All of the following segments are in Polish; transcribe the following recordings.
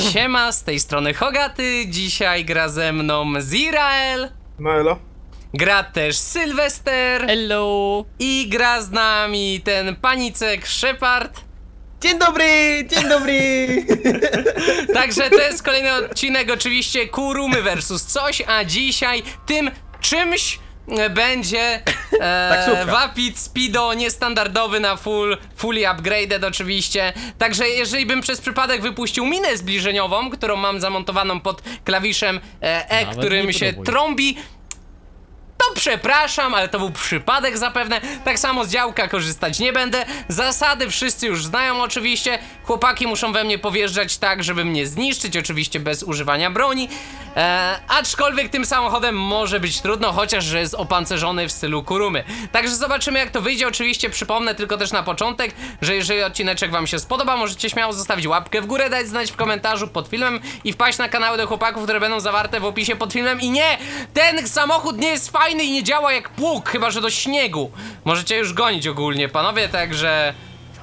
Siema, z tej strony Hogaty, dzisiaj gra ze mną Zirael. No elo. Gra też Sylwester. Hello. I gra z nami ten panicek Shepard. Dzień dobry, dzień dobry. Także to jest kolejny odcinek oczywiście Kurumy versus coś, a dzisiaj tym czymś będzie Wapit Speedo niestandardowy na fully upgraded oczywiście. Także jeżeli bym przez przypadek wypuścił minę zbliżeniową, którą mam zamontowaną pod klawiszem którym się trąbi, to przepraszam, ale to był przypadek zapewne. Tak samo z działka korzystać nie będę. Zasady wszyscy już znają oczywiście. Chłopaki muszą we mnie powjeżdżać tak, żeby mnie zniszczyć, oczywiście bez używania broni. Aczkolwiek tym samochodem może być trudno, chociaż że jest opancerzony w stylu Kurumy. Także zobaczymy, jak to wyjdzie. Oczywiście przypomnę tylko też na początek, że jeżeli odcineczek wam się spodoba, możecie śmiało zostawić łapkę w górę, dać znać w komentarzu pod filmem i wpaść na kanały do chłopaków, które będą zawarte w opisie pod filmem. I nie! Ten samochód nie jest fajny i nie działa jak pług, chyba że do śniegu. Możecie już gonić ogólnie, panowie, także...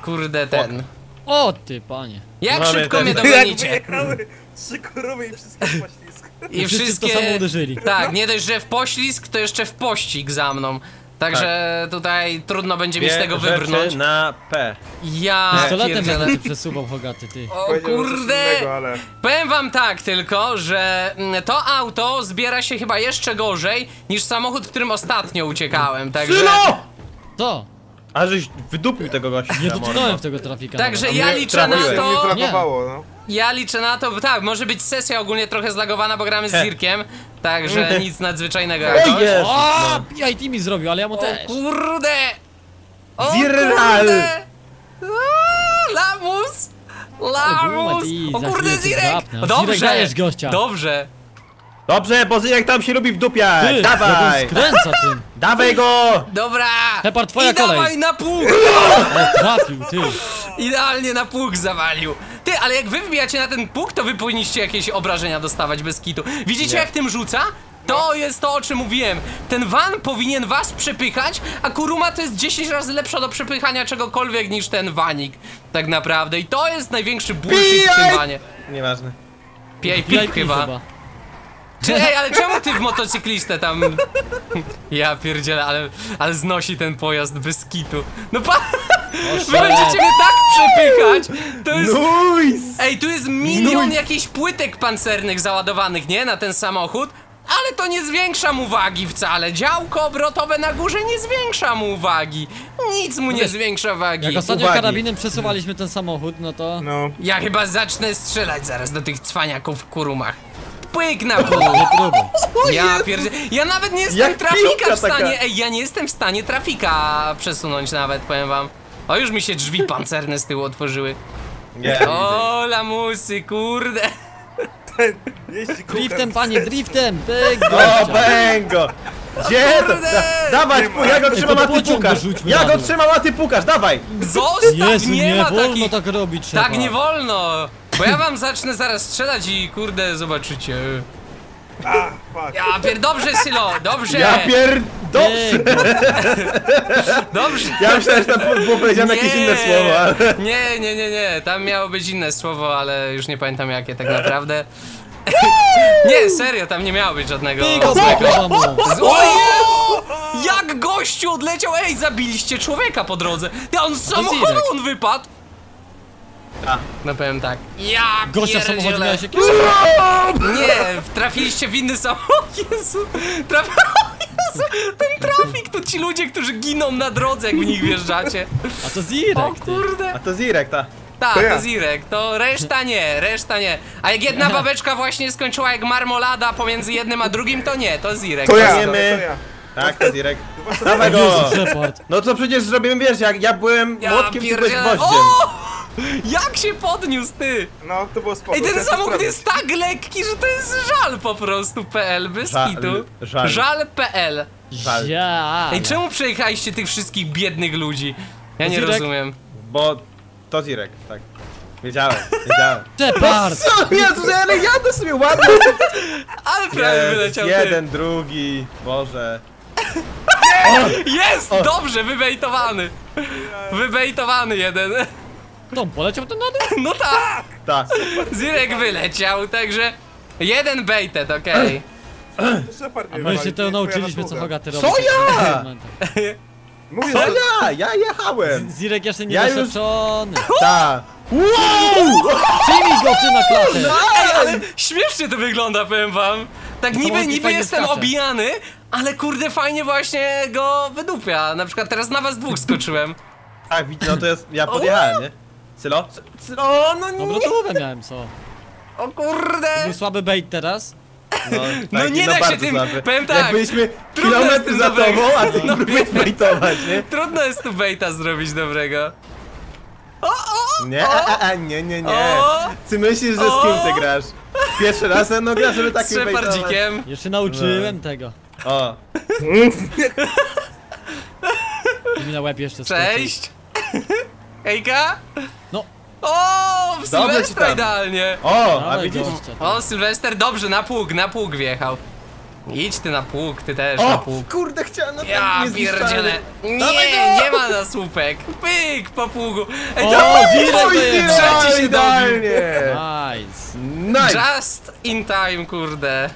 Kurde ten... O ty, panie. Jak mamy szybko ten... mnie dogonicie. Jak wyjechały trzy kurumy i wszystkie w poślizg. I wszystkie... to samo uderzyli. Tak, nie dość, że w poślizg, to jeszcze w pościg za mną. Także tak. Tutaj trudno będzie mi z tego wybrnąć. Na P. Ja pistoletem będę przesuwał, Hogaty, ty. O kurde! Innego, ale... Powiem wam tak tylko, że to auto zbiera się chyba jeszcze gorzej niż samochód, którym ostatnio uciekałem, także... Sylo! To! A żeś wydupił tego gościa. Nie dotknąłem w tego trafika. Także ja liczę na to... Nie. Ja liczę na to, bo tak, może być sesja ogólnie trochę zlagowana, bo gramy z Zirkiem. Także nic nadzwyczajnego jakoś. O, Jezus, o no. IT mi zrobił, ale ja mu też. O kurde! O kurde! Lamus! Lamus! O kurde, Zirek! Dobrze! Dobrze! Dobrze, bo Zirek tam się lubi w dupie! Ty, dawaj! Ja skręca tym. Dawaj go! Dobra! Shepard, twoja kolej! Dawaj na pług! Trafił, ty! Idealnie na pług zawalił! Ty, ale jak wy wbijacie na ten pług, to wy powinniście jakieś obrażenia dostawać bez kitu. Widzicie, jak tym rzuca? To jest to, o czym mówiłem. Ten van powinien was przepychać, a Kuruma to jest 10 razy lepsza do przepychania czegokolwiek niż ten vanik. Tak naprawdę. I to jest największy bullshit w tym vanie. Nieważne. PIP chyba. Ej, ale czemu ty w motocyklistę tam... Ja pierdzielę, ale znosi ten pojazd bez kitu. No pa... Wy będziecie mnie tak przepychać. To jest... Nice. Ej, tu jest milion jakichś płytek pancernych załadowanych, nie? Na ten samochód. Ale to nie zwiększam uwagi wcale. Działko obrotowe na górze nie zwiększa mu uwagi. Nic mu nie zwiększa wagi. Jak ostatnio karabinem przesuwaliśmy ten samochód, no to... No. Ja chyba zacznę strzelać zaraz do tych cwaniaków w kurumach. Pyk na pół. Ja pierdzie... Ja nawet nie jestem trafika w stanie... Ej, ja nie jestem w stanie trafika przesunąć nawet, powiem wam. O, już mi się drzwi pancerne z tyłu otworzyły. O, lamusy, kurde. Driftem, panie, driftem! Tego! O, bęgo! Gdzie to? Dawaj, ja go trzymam, a ty pukasz! Ja go trzymam, a ty pukasz, dawaj! Zostaw, nie ma takich... tak robić. Tak nie wolno! Bo ja wam zacznę zaraz strzelać i kurde, zobaczycie. Ja pier... Dobrze, Sylo, dobrze! Ja pier... Dobrze! Dobrze! Ja myślałem, że tam było powiedziane jakieś inne słowo, ale... Nie, tam miało być inne słowo, ale już nie pamiętam jakie tak naprawdę. Nie, serio, tam nie miało być żadnego... Jak gościu odleciał! Ej, zabiliście człowieka po drodze! On z samochodu wypadł! No powiem tak. Ja gościa w samochodzie miałeś jakieś... Nie, trafiliście w inny samochód. Jezu, ten trafik to ci ludzie, którzy giną na drodze, jak w nich wjeżdżacie. A to Zirek. O kurde. A to Zirek, ta. Tak, to Zirek, to reszta nie, A jak jedna babeczka właśnie skończyła jak marmolada pomiędzy jednym a drugim, to nie, to Zirek. To ja, Tak, to Zirek. Dawaj go. No to przecież zrobimy, wiesz, jak ja byłem młotkiem, ty byłeś gwoździem. Jak się podniósł, ty! No, to było spoko. I ten samochód jest tak lekki, że to jest żal po prostu, PL, bez kitu. Żal PL. Ej, czemu przejechaliście tych wszystkich biednych ludzi? Ja nie rozumiem. Bo to Zirek, tak. Wiedziałem. Shepard! Jezus, ale jadę sobie ładnie! Ale prawie wyleciał. Jeden, drugi, Boże. Jest! Dobrze, wybejtowany! Wybejtowany jeden. No, poleciał ten nody? No tak! Tak. Zirek wyleciał, także... Jeden baited, okej. Okay. My się to nauczyliśmy, co Hogaty robi. Co ja? Mówię, co ja? Ja jechałem! Zirek jeszcze nie doświadczony. Tak. Wow! Przyjmij go, ty na klatę! Ej, ale śmiesznie to wygląda, powiem wam. Tak niby jestem obijany, ale kurde fajnie właśnie go wydupia. Na przykład teraz na was dwóch skoczyłem. Tak, widzisz, no to jest, ja podjechałem, nie? Sylo? Sylo, no nie! Dobra, to chyba miałem, co? O kurde! Był słaby bait teraz. No, tak, no nie da się tym, słaby. Powiem tak. Jak byliśmy kilometry za tobą, a ty no, próbujesz baitować, nie? Trudno jest tu baita zrobić dobrego. Nie, nie. Ty myślisz, że z kim ty grasz? Pierwszy raz no grasz, żeby tak baitować. Z Shepardzikiem. Jeszcze nauczyłem tego. O. Mi na łeb jeszcze skoczył. Cześć! Hejka! No! O, w Sylwestra idealnie! O, a widzisz? O, Sylwester, dobrze, na pług wjechał. Idź ty na pług, ty też na pług. Kurde, chciałem na pług. Ja pierdzielę. Nie, nie ma na słupek. Pyk, po pługu. Ej, trzeci się idealnie! Nice. Nice! Just in time, kurde.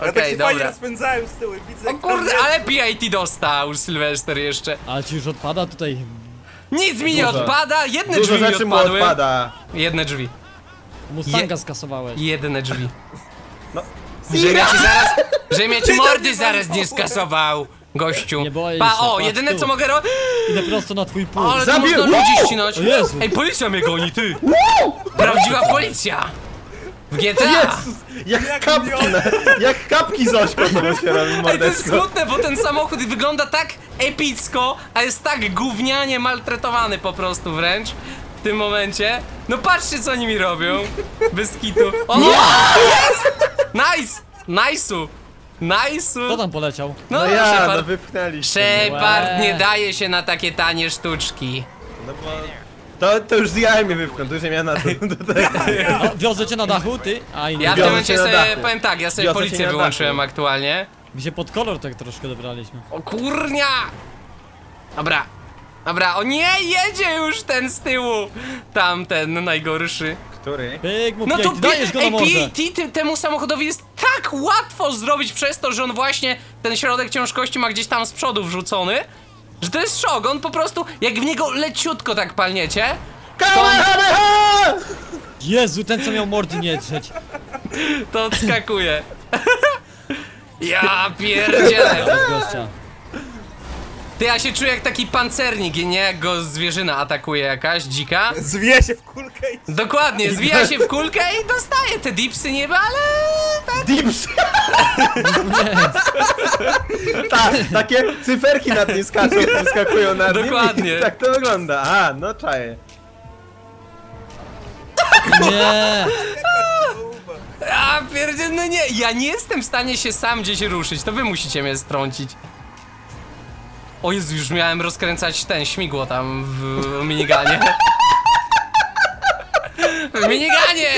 Okej, okay, ja tak dobra. Rozpędzałem z tyłu, widzę. O kurde, ale PIT dostał Sylwester jeszcze. Ale ci już odpada tutaj. Nic mi nie odpada, jedne dużo drzwi mi odpadły. Jedne drzwi. Mustanga skasowałeś. Jedne drzwi. No. Żebym ja ci mordy zaraz nie skasował, gościu. Nie boję się, pa, o, jedyne co mogę robić. Idę prosto na twój pół. Ale to można ludzi ścinać. Ej, policja mnie goni, ty. Prawdziwa policja. W GTA! Jak kapki Zośko się robi mordeczko. Ej, to jest smutne, bo ten samochód wygląda tak epicko, a jest tak gównianie maltretowany po prostu wręcz w tym momencie. No patrzcie co oni mi robią, bez kitu. O, jest! Nice! Nice'u! Nice'u! Kto tam poleciał? No, Shepard, wypchnęliście. Shepard nie daje się na takie tanie sztuczki. No bo... To już zjaj mnie wypchnął, to już nie miałem na no, wiozę cię na dachu, ty? Aj, nie. Ja w tym momencie sobie, powiem tak, ja sobie wiozę policję wyłączyłem aktualnie. Mi się pod kolor tak troszkę dobraliśmy. O kurnia! Dobra, dobra, o nie, jedzie już ten z tyłu! Tamten najgorszy. Który? Pyk, mu no to dajesz go na mordę. PIT temu samochodowi jest tak łatwo zrobić przez to, że on właśnie ten środek ciężkości ma gdzieś tam z przodu wrzucony. Że to jest szok, on po prostu, jak w niego leciutko tak palniecie. Kamehameha! Jezu, ten co miał mordy nie drzeć. To odskakuje. Ja pierdzielę. Ty, ja się czuję jak taki pancernik, nie? Jak go zwierzyna atakuje jakaś, dzika. Zwija się w kulkę i... Dokładnie, zwija się w kulkę i dostaje te dipsy nieba, ale... Dipsy! Tak, takie cyferki nad nim skaczą, skakują nad nim. Dokładnie. Tak to wygląda, a, no czaje. Nie! A, pierdzielę, no nie, ja nie jestem w stanie się sam gdzieś ruszyć, to wy musicie mnie strącić. O Jezu, już miałem rozkręcać ten śmigło tam w miniganie. W miniganie!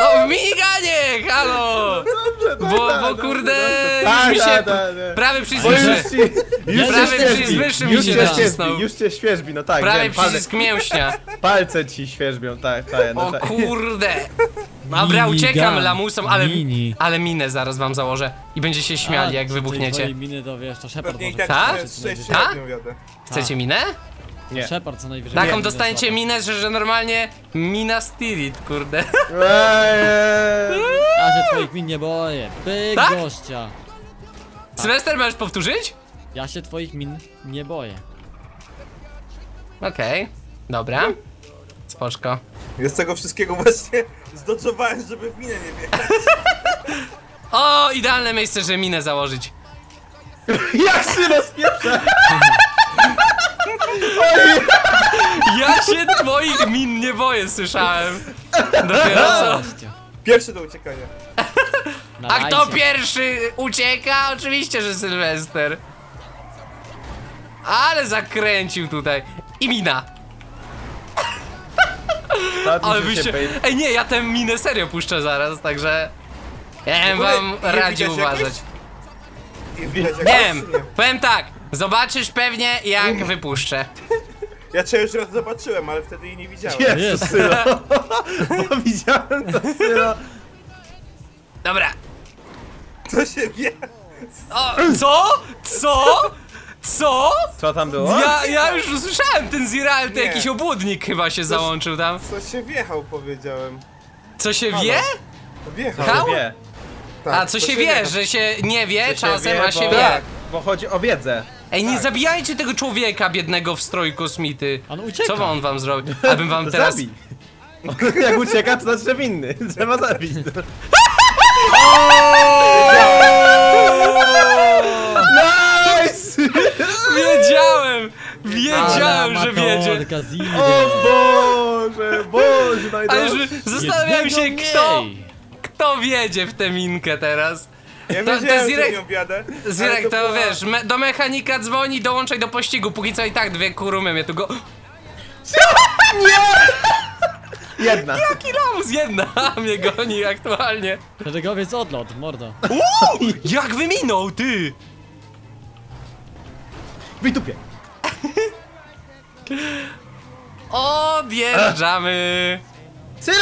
No w miniganie, halo! Bo kurde, już mi się prawy przycisk już cię świerzbi, no tak. Prawy przycisk mięśnia. Palce ci świerzbią, tak, tak. O kurde! Dobra, uciekam lamusom, ale minę zaraz wam założę i będziecie się śmiali jak wybuchniecie. Miny to wiesz, to Shepard może. Tak? Tak? Chcecie minę? Nie. Shepard co najwyżej. Taką dostaniecie minę, że normalnie mina spirit, kurde. A że twoich min nie boję. Pyk gościa. Sylwester, możesz powtórzyć? Ja się twoich min nie boję. Okej, dobra. Spoczko. Ja z tego wszystkiego właśnie zdoczowałem, żeby w minę nie biegać. O, idealne miejsce, żeby minę założyć. Jak się rozpieprza! Ja się twoich min nie boję, słyszałem. Dopiero co? Pierwszy do uciekania. A kto pierwszy ucieka? Oczywiście, że Sylwester. Ale zakręcił tutaj. I mina. Ale byście... Ej nie, ja tę minę serio puszczę zaraz, także... Ja bym wam radził uważać. Nie wiem, powiem tak, Zobaczysz pewnie, jak wypuszczę. Ja cię już raz zobaczyłem, ale wtedy jej nie widziałem. Jezus, Syla. Widziałem to, Syla. Dobra. Co się wie? O, co? Co? Co? Co tam było? Ja już usłyszałem ten Zirael, to jakiś obłudnik chyba się załączył tam. Co się wjechał, powiedziałem. Co się wie? Wjechał? Tak, a, co się wie, że się nie wie czasem, a się wie. Bo chodzi o wiedzę. Ej, nie zabijajcie tego człowieka biednego w stroju kosmity. On ucieka. Co on wam zrobi? Abym wam teraz... Zabij. Jak ucieka, to znaczy, że winny. Trzeba zabić. Nice! Wiedziałem! Wiedziałem, że wiedzie. O Boże, Boże. Ale zastanawiam się, kto wiedzie w tę minkę teraz. Ja to Zirek, to wiesz, do mechanika dzwoni, dołączaj do pościgu, póki co i tak dwie kurumy mnie tu go... Nie! Jedna. Jaki lamus, jedna mnie goni aktualnie. Szeregowiec odlot, mordo. Uuu, jak wyminął, ty! Wytupie. Odjeżdżamy. Sylo!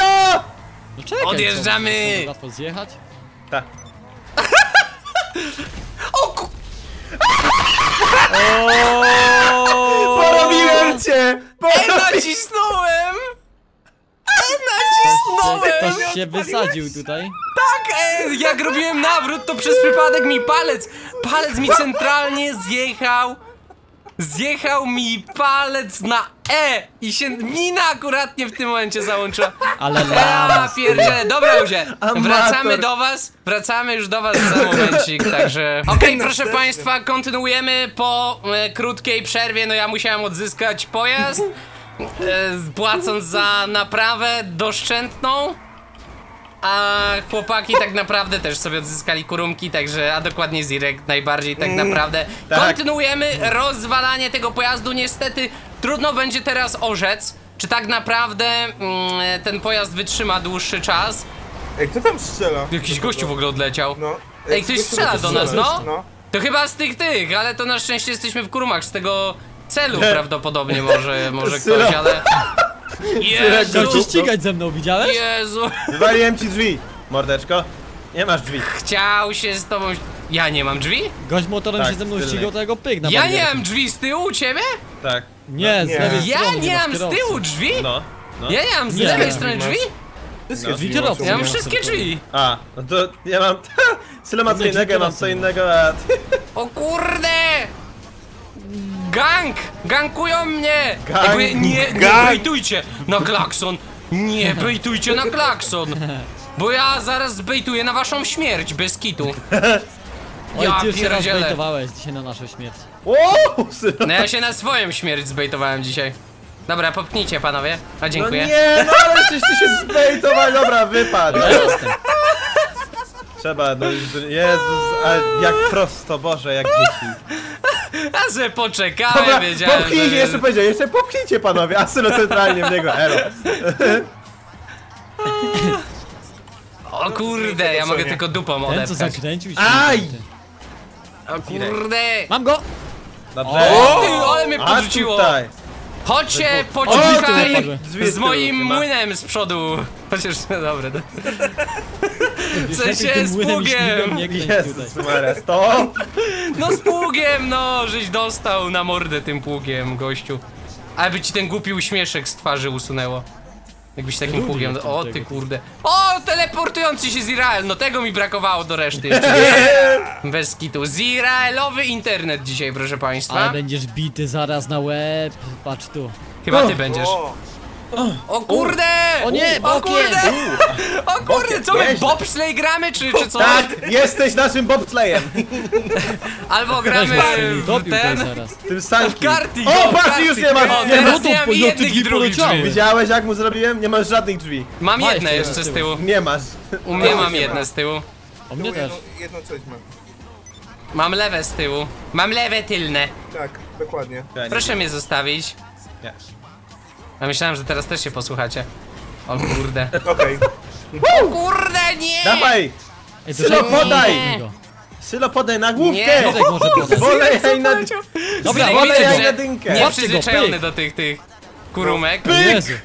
No czekaj, odjeżdżamy! Co, łatwo zjechać? Tak. O ku... Porobiłem cię! Nacisnąłem! Nacisnąłem! Ktoś się wysadził tutaj. Tak, jak robiłem nawrót, to przez przypadek mi palec mi centralnie zjechał. Zjechał mi palec na E i się mina akuratnie w tym momencie załączyła. Ale ja pierdzielę, dobra ludzie, wracamy już do was za momencik, także... Okej, proszę państwa, kontynuujemy po krótkiej przerwie, no ja musiałem odzyskać pojazd, płacąc za naprawę doszczętną. A chłopaki tak naprawdę też sobie odzyskali kurumki, także, a dokładnie Zirek najbardziej tak naprawdę. Kontynuujemy rozwalanie tego pojazdu, niestety trudno będzie teraz orzec, czy tak naprawdę ten pojazd wytrzyma dłuższy czas. Ej, kto tam strzela? Jakiś gościu w ogóle odleciał. No. Ej, ktoś strzela do nas, no? To chyba z tych, ale to na szczęście jesteśmy w kurumach, z tego celu prawdopodobnie może ktoś, ale... Jezu! Chcesz ścigać ze mną, widziałeś? Jezu! Wywaliłem ci drzwi, mordeczko. Nie masz drzwi. Chciał się z tobą... Ja nie mam drzwi? Gość motorem się ze mną ścigał, to ja go pyk na Ja nie mam drzwi z tyłu u ciebie? Tak. Nie, z lewej strony. Ja nie mam z tyłu drzwi? No. Ja nie mam z lewej strony drzwi? Ja mam wszystkie drzwi. A, no to ja mam... Tyle ma co innego, ja mam co innego, a... O kurde! Gang! Gankują mnie! Nie bejtujcie na klakson! Nie bejtujcie na klakson! Bo ja zaraz bejtuję na waszą śmierć, bez kitu. Oj, ty już się raz bejtowałeś dzisiaj na naszą śmierć. No ja się na swoją śmierć zbejtowałem dzisiaj. Dobra, popchnijcie panowie. A dziękuję. No nie, no ale przecież ty się zbejtowałeś. Dobra, wypadł. No, trzeba, no Jezus, ale jak prosto, Boże, jak dzieci. A że poczekałem, dobra, wiedziałem, popchnijcie, że... jeszcze powiedział, jeszcze popchnijcie panowie, a Sylo centralnie w niego, elo. O kurde, ja mogę tylko dupą odepchać. Ten co zakręcił się. Aj! O kurde! Mam go! Dobrze. O ty, ale mnie podrzuciło! Chodźcie, poczekaj z moim młynem z przodu. Chociaż, no dobra, to... W sensie z pługiem! Jezus Maria, stop! No z pługiem, no! Żeś dostał na mordę tym pługiem, gościu. Aby ci ten głupi uśmieszek z twarzy usunęło. Jakbyś takim pługiem... O ty kurde... O! Teleportujący się Zirael! No tego mi brakowało do reszty jeszcze. Bez kitu. Ziraelowy internet dzisiaj, proszę państwa. Ale będziesz bity zaraz na łeb. Patrz tu. Chyba ty będziesz. O kurde! O nie! O kurde! O kurde! Co my bobsleigh gramy czy co? Tak! Jesteś naszym bobsleigh'em! Albo gramy w tym samym karting! O patrz, już nie masz! Nie mam jednych i drugich drzwi! Widziałeś jak mu zrobiłem? Nie masz żadnych drzwi! Mam jedne jeszcze z tyłu! Nie masz! U mnie mam jedne z tyłu! U mnie też! Jedno coś mam! Mam lewe z tyłu! Mam lewe tylne! Tak, dokładnie! Proszę mnie zostawić! Ja myślałem, że teraz też się posłuchacie. O kurde. Okej. O kurde, nie! Dawaj! Sylo, podaj! Sylo, podaj na główkę! Nie, Bolej na... Dobra, bolej na dynkę! Nie przyzwyczajony do tych kurumek. Pyk!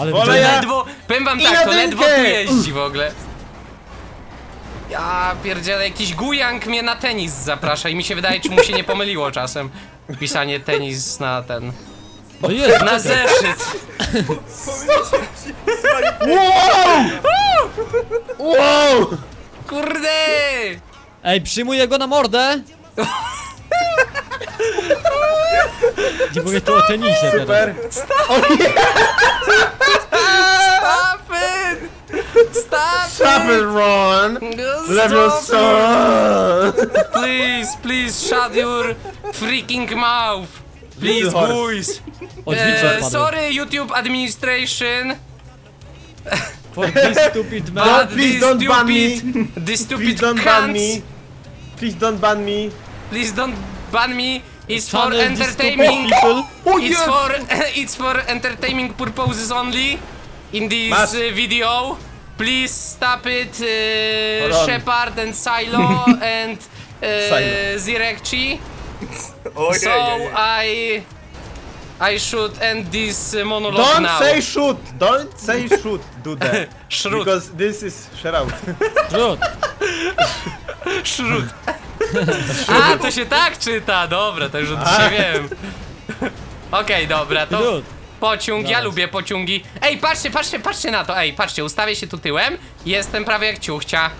Ale ledwo, powiem wam tak, to ledwo tu jeździ w ogóle. Ja pierdzielę, jakiś gujank mnie na tenis zaprasza i mi się wydaje, czy mu się nie pomyliło czasem. Pisanie tenis na ten... O Jezu, na zeszyt! Wow! Kurde! Ej, przyjmuję go na mordę! Nie mówię tu o tenisie. Super! Stop it, Ron! Let your son! Please, shut your freaking mouth! Please, boys! Sorry, YouTube administration! For this stupid man! God, please don't ban me! This stupid cunts! Please don't ban me! Please don't ban me! It's for entertaining! It's for entertaining purposes only! In this video! Please stop it, Shepard and Silo and Zirekci. So I should end this monologue now. Don't say shoot! Don't say shoot, do that. Shrut. Because this is shroud. Shrut. Shrut. A, to się tak czyta, dobra, to już od dzisiaj wiem. Okej, dobra, to... Pociąg, ja lubię pociągi. Ej, patrzcie na to, ej, patrzcie, ustawię się tu tyłem. Jestem prawie jak ciuchcia.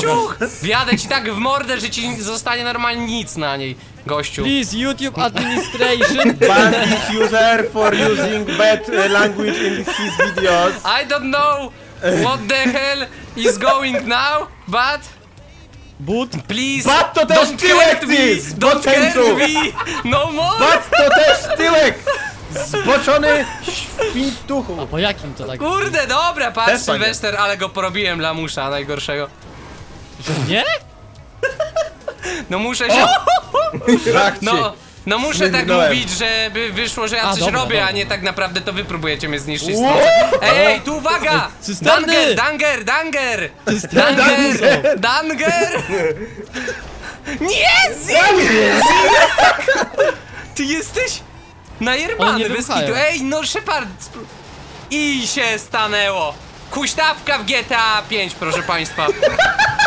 Ciuch! Wjadę ci tak w mordę, że ci zostanie normalnie nic na niej, gościu. Please, YouTube administration ban this user for using bad language in his videos. I don't know what the hell is going now, but... But please, but to też tyłek ty! Don't hurt me no more! But to też tyłek! Zboczony świntuchu. A po jakim to tak? Kurde, dobra, patrz Sylwester, ale go porobiłem lamusza najgorszego. Nie? No muszę się... No muszę tak mówić, żeby wyszło, że ja coś robię, a nie tak naprawdę to wy próbujecie mnie zniszczyć. Ej, tu uwaga! Danger! Nie, ty jesteś... Najermany, bez kitu. Ej, no Shepard! I się stanęło! Huśtawka w GTA 5, proszę państwa.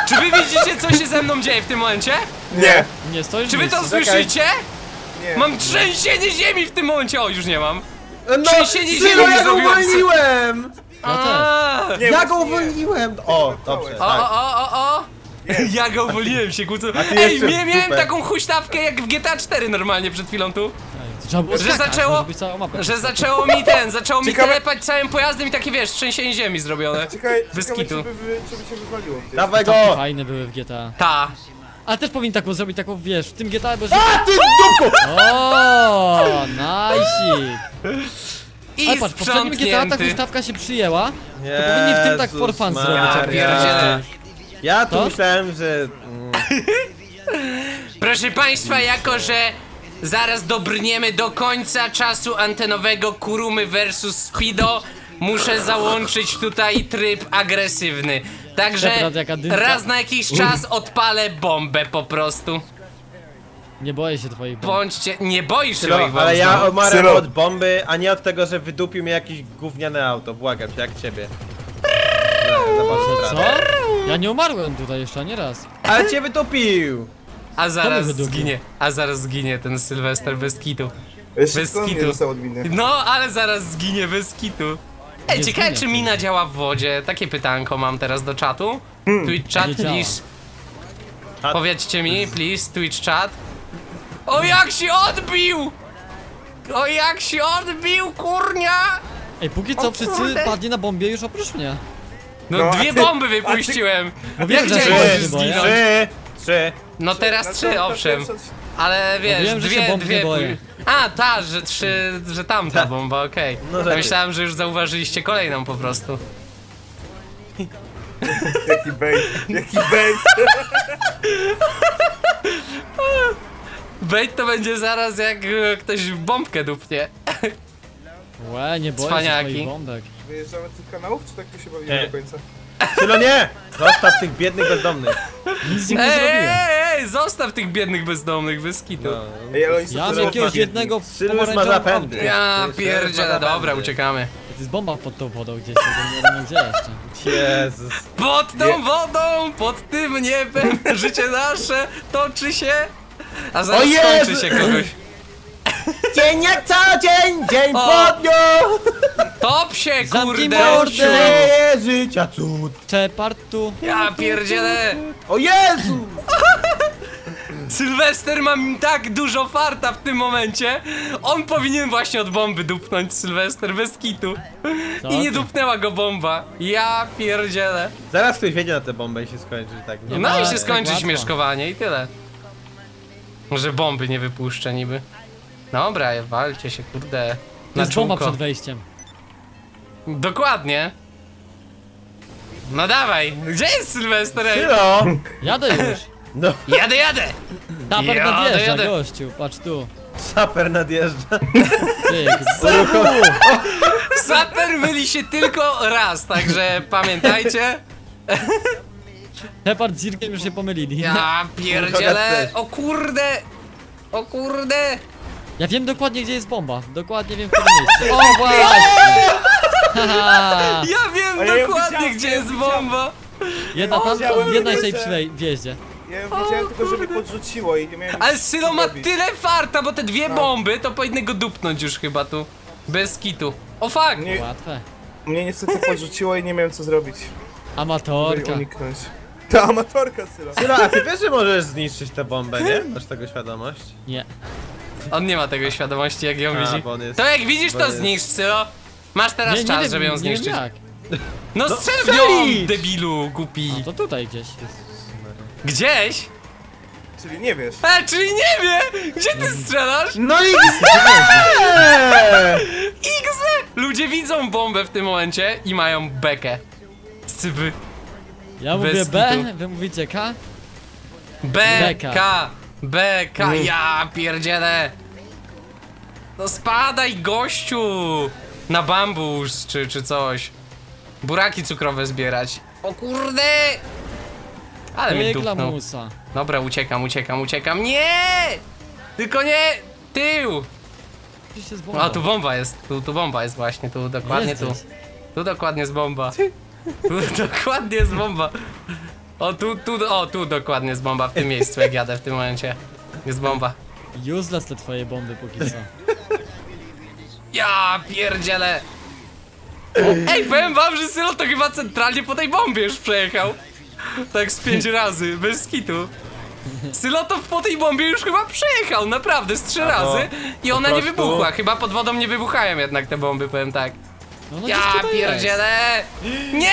Czy wy widzicie, co się ze mną dzieje w tym momencie? Nie! Nie stoisz. Czy wy to słyszycie? Nie. Mam trzęsienie ziemi w tym momencie! O, już nie mam! No, trzęsienie ziemi ja go uwolniłem! Ja go uwolniłem! O, dobrze. O! Ja go uwolniłem się, kłócę. Ej, miałem taką huśtawkę jak w GTA 4 normalnie przed chwilą tu. Że zaczęło mi telepać całym pojazdem i takie, wiesz, trzęsienie ziemi zrobione. Czekaj, żeby się wywaliło. Dawaj go! Takie fajne były w GTA. Ta. Ale też powinien taką zrobić, taką, wiesz, w tym GTA, bo... A, ty dupku! Ooo, najsik. I patrz, w poprzednim GTA ta ustawka się przyjęła. To powinni w tym tak for fun zrobić. Ja tu myślałem, że... Proszę państwa, jako że... Zaraz dobrniemy do końca czasu antenowego Kurumy vs Speedo. Muszę załączyć tutaj tryb agresywny. Także raz na jakiś czas odpalę bombę po prostu. Nie boję się twoich bomb. Bądźcie, nie boisz się moich bomb. Ale ja omaram od bomby, a nie od tego, że wydupił mnie jakieś gówniane auto. Błagam cię, jak ciebie. Co? Ja nie umarłem tutaj jeszcze ani raz. Ale cię wydupił. A zaraz zginie ten Sylwester bez kitu. No, ale zaraz zginie bez kitu. Ej, ciekawe czy mina działa w wodzie. Takie pytanko mam teraz do czatu. Twitch chat, please. Powiedzcie mi, please, Twitch chat. O jak się odbił! O jak się odbił, kurnia! Ej, póki co wszyscy padli na bombie już oprócz mnie. No dwie bomby wypuściłem. Jak chciałem zginąć? No teraz trzy, owszem, ale wiesz, wiem, dwie boję. A, ta, że trzy, że tamta bomba, okej. No ja myślałem, że już zauważyliście kolejną po prostu. Jaki bait. Bait to będzie zaraz, jak ktoś w bombkę dupnie. Łe, nie boję się moich bombek. Wyjeżdżamy z tych kanałów, czy tak tu się bawimy do końca? Sylo, nie! Zostaw tych biednych bezdomnych. Nic nie zrobiłem. Ej, zostaw tych biednych bezdomnych, bez kitu. No. Ja z jakiegoś jednego ma zapędy. Ja pierdzielę, dobra, uciekamy. To jest bomba pod tą wodą gdzieś, nie wiem gdzie jeszcze. Jezus. Pod tą wodą, pod tym niebem, życie nasze toczy się. A zaraz skończy się kogoś. Dzień jak co dzień, dzień po dniu. Top się, kurde! Życia cud! Shepard tu! Ja pierdzielę! O Jezu! Sylwester ma tak dużo farta w tym momencie. On powinien właśnie od bomby dupnąć, Sylwester, bez kitu. Co? I nie dupnęła go bomba. Ja pierdzielę. Zaraz ktoś wiedzie na tę bombę i się skończy tak. Nie no i się skończy śmieszkowanie i tyle. Może bomby nie wypuszczę niby. Dobra, walcie się, kurde. Na bomba przed wejściem. Dokładnie. No dawaj, gdzie jest Sylwester? Sylo! Jadę już. No. Jadę! Saper nadjeżdża, gościu, patrz tu. Saper nadjeżdża. Saper myli się tylko raz, także pamiętajcie. Shepard z Zirkiem już się pomylili. Ja pierdzielę, o kurde. O kurde. Ja wiem dokładnie, gdzie jest bomba. Dokładnie wiem, które miejsce. O właśnie! Ja wiem dokładnie, gdzie jest bomba! Jedna tam, jedna jest tej wjeździe. Ja ją widziałem tylko, żeby podrzuciło i nie miałem. Ale Sylo ma tyle farta, bo te dwie bomby to powinny go dupnąć już chyba tu. Bez kitu. O fuck! Łatwe. Mnie niestety podrzuciło i nie miałem co zrobić. Amatorka. Ta amatorka, Sylo. Sylo, a ty wiesz, że możesz zniszczyć tę bombę, nie? Masz tego świadomość? Nie. On nie ma tego świadomości, jak ją widzi. To jak widzisz, to zniszcz, Sylo. Masz teraz czas, żeby ją zniszczyć. Jak. No strzel ją, debilu, głupi. No to tutaj gdzieś. Gdzieś? Czyli nie wiesz. A, czyli nie wie! Gdzie ty strzelasz? No i X! Ludzie widzą bombę w tym momencie i mają bekę. Scyby. Ja mówię B, wy mówicie K? B, K, B, K. Ja pierdzielę. No spadaj, gościu! Na bambus, czy coś. Buraki cukrowe zbierać. O kurde! Ale mnie dupnął. Dobra, uciekam. Nie! Tylko nie! Tył! A tu bomba jest, tu bomba jest właśnie, tu dokładnie tu. Tu dokładnie jest bomba. Tu dokładnie jest bomba. O, tu dokładnie jest bomba w tym miejscu, jak jadę w tym momencie. Jest bomba. Useless te twoje bomby póki co. Ja pierdzielę! Ej, powiem wam, że Sylo to chyba centralnie po tej bombie już przejechał. Tak z 5 razy, bez kitu. Sylo to po tej bombie już chyba przejechał, naprawdę, z 3 razy. I ona nie wybuchła, chyba pod wodą nie wybuchają jednak te bomby, powiem tak. Ja pierdzielę! Nie!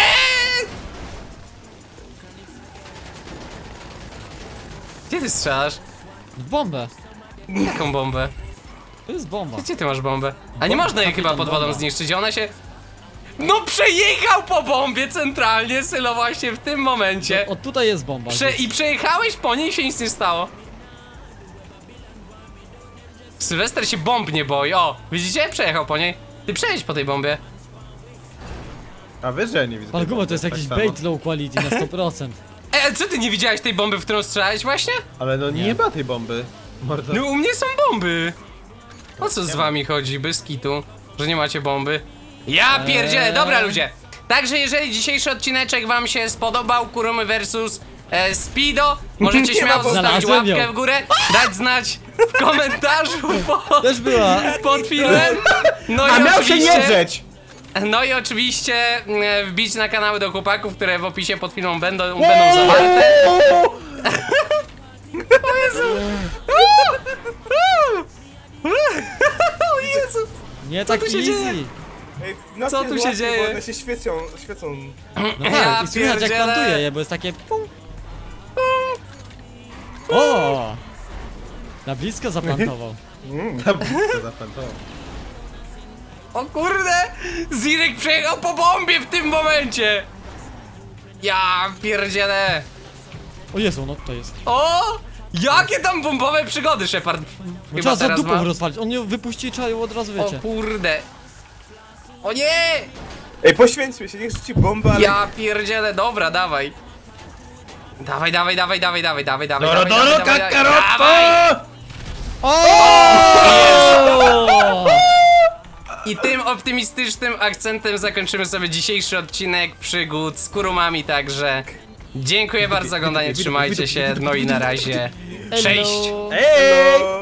Gdzie ty strzelasz? W bombę. Jaką bombę? To jest bomba. Gdzie ty masz bombę? A nie można jej chyba pod wodą zniszczyć, ona się... No przejechał po bombie centralnie, Sylo, właśnie w tym momencie. O, tutaj jest bomba. I przejechałeś po niej, się nic nie stało. Sylwester się bomb nie boi, o, widzicie? Przejechał po niej. Ty przejdź po tej bombie. A wiesz, że ja nie widzę. Pan Gumo, to jest jakiś bait low quality na 100%. Ej, co ty nie widziałeś tej bomby, w którą strzelałeś właśnie? Ale no nie ma tej bomby. Mordo. No u mnie są bomby. O co z wami chodzi, bez kitu, że nie macie bomby? Ja pierdzielę, dobra ludzie. Także jeżeli dzisiejszy odcineczek wam się spodobał, Kurumy vs Speedo, możecie śmiało zostawić łapkę w górę, dać znać w komentarzu pod filmem. No a miał się nie drzeć. No i oczywiście wbić na kanały do chłopaków, które w opisie pod filmem będą zawarte. O Jezu. O Jezu. Nie tak easy. Ej, co tu się dzieje? Bo one się świecą. No tak, i słychać jak plantuje je, bo jest takie pum. O! Na blisko zaplantował. O kurde! Zirek przejechał po bombie w tym momencie! Ja pierdzielę! O Jezu, no to jest. O! Jakie tam bombowe przygody, Shepard! No trzeba za dupą rozwalić, on ją wypuści i trzeba ją od razu, wiecie. O kurde! O nie! Ej, poświęćmy się, niech rzuci bomba, ale... Ja pierdzielę, dobra, dawaj. Dawaj. Doro, kakaroto! I tym optymistycznym akcentem zakończymy sobie dzisiejszy odcinek przygód z Kurumami, także... Dziękuję bardzo za oglądanie, trzymajcie się, no i na razie. Cześć! Hej!